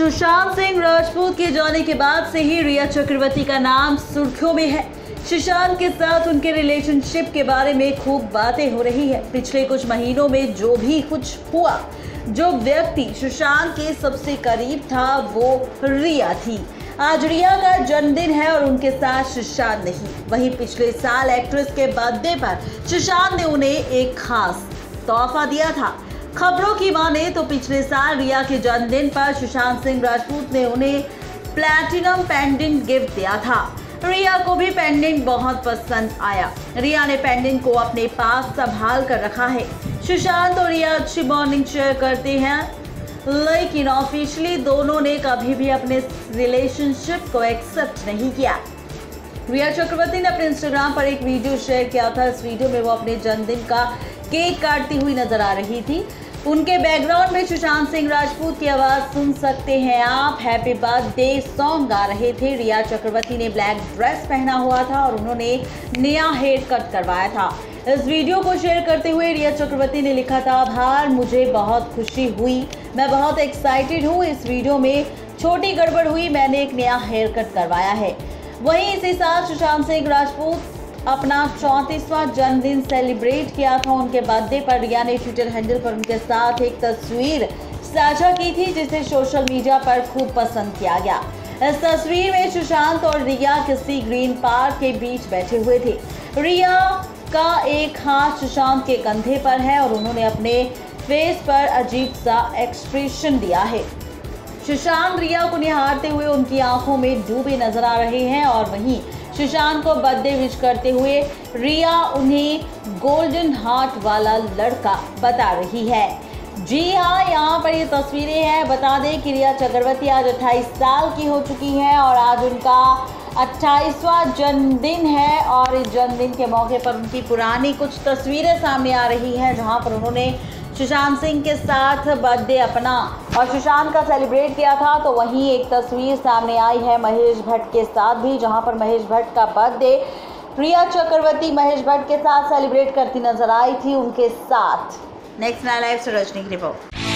सुशांत सिंह राजपूत के जाने के बाद से ही रिया चक्रवर्ती का नाम सुर्खियों में है। सुशांत के साथ उनके रिलेशनशिप के बारे में खूब बातें हो रही है। पिछले कुछ महीनों में जो भी कुछ हुआ, जो व्यक्ति सुशांत के सबसे करीब था वो रिया थी। आज रिया का जन्मदिन है और उनके साथ सुशांत नहीं। वहीं पिछले साल एक्ट्रेस के बर्थडे पर सुशांत ने उन्हें एक खास तोहफा दिया था। खबरों की माने तो पिछले साल रिया के जन्मदिन पर सुशांत सिंह राजपूत ने उन्हें प्लैटिनम पेंडेंट गिफ्ट दिया था। रिया को भी पेंडेंट बहुत पसंद आया। रिया ने पेंडेंट को अपने पास संभाल कर रखा है। सुशांत और रिया अच्छी बॉन्डिंग शेयर करते हैं, लेकिन ऑफिशियली दोनों ने कभी भी अपने रिलेशनशिप को एक्सेप्ट नहीं किया। रिया चक्रवर्ती ने अपने इंस्टाग्राम पर एक वीडियो शेयर किया था। इस वीडियो में वो अपने जन्मदिन का केक काटती हुई नजर आ रही थी। उनके बैकग्राउंड में सुशांत सिंह राजपूत की आवाज़ सुन सकते हैं आप। हैप्पी बर्थडे सॉन्ग गा रहे थे। रिया चक्रवर्ती ने ब्लैक ड्रेस पहना हुआ था और उन्होंने नया हेयर कट करवाया था। इस वीडियो को शेयर करते हुए रिया चक्रवर्ती ने लिखा था, आभार, मुझे बहुत खुशी हुई, मैं बहुत एक्साइटेड हूँ। इस वीडियो में छोटी गड़बड़ हुई, मैंने एक नया हेयर कट करवाया है। वहीं इसी साल सुशांत सिंह राजपूत अपना 34वां जन्मदिन सेलिब्रेट किया था। उनके बर्थडे पर रिया ने ट्विटर हैंडल पर उनके साथ एक तस्वीर साझा की थी, जिसे सोशल मीडिया पर खूब पसंद किया गया। इस तस्वीर में सुशांत और रिया किसी ग्रीन पार्क के बीच बैठे हुए थे। रिया का एक हाथ सुशांत के कंधे पर है और उन्होंने अपने फेस पर अजीब सा एक्सप्रेशन दिया है। सुशांत रिया को निहारते हुए उनकी आंखों में डूबे नजर आ रहे हैं। और वहीं सुशांत को बर्थडे विश करते हुए रिया उन्हें गोल्डन हार्ट वाला लड़का बता रही है। जी हाँ, यहाँ पर ये तस्वीरें हैं। बता दें कि रिया चक्रवर्ती आज 28 साल की हो चुकी हैं और आज उनका 28वां जन्मदिन है। और इस जन्मदिन के मौके पर उनकी पुरानी कुछ तस्वीरें सामने आ रही हैं, जहाँ पर उन्होंने सुशांत सिंह के साथ बर्थडे अपना और सुशांत का सेलिब्रेट किया था। तो वहीं एक तस्वीर सामने आई है महेश भट्ट के साथ भी, जहां पर महेश भट्ट का बर्थडे प्रिया चक्रवर्ती महेश भट्ट के साथ सेलिब्रेट करती नजर आई थी। उनके साथ नेक्स्ट नाइट लाइव से रजनी की रिपोर्ट।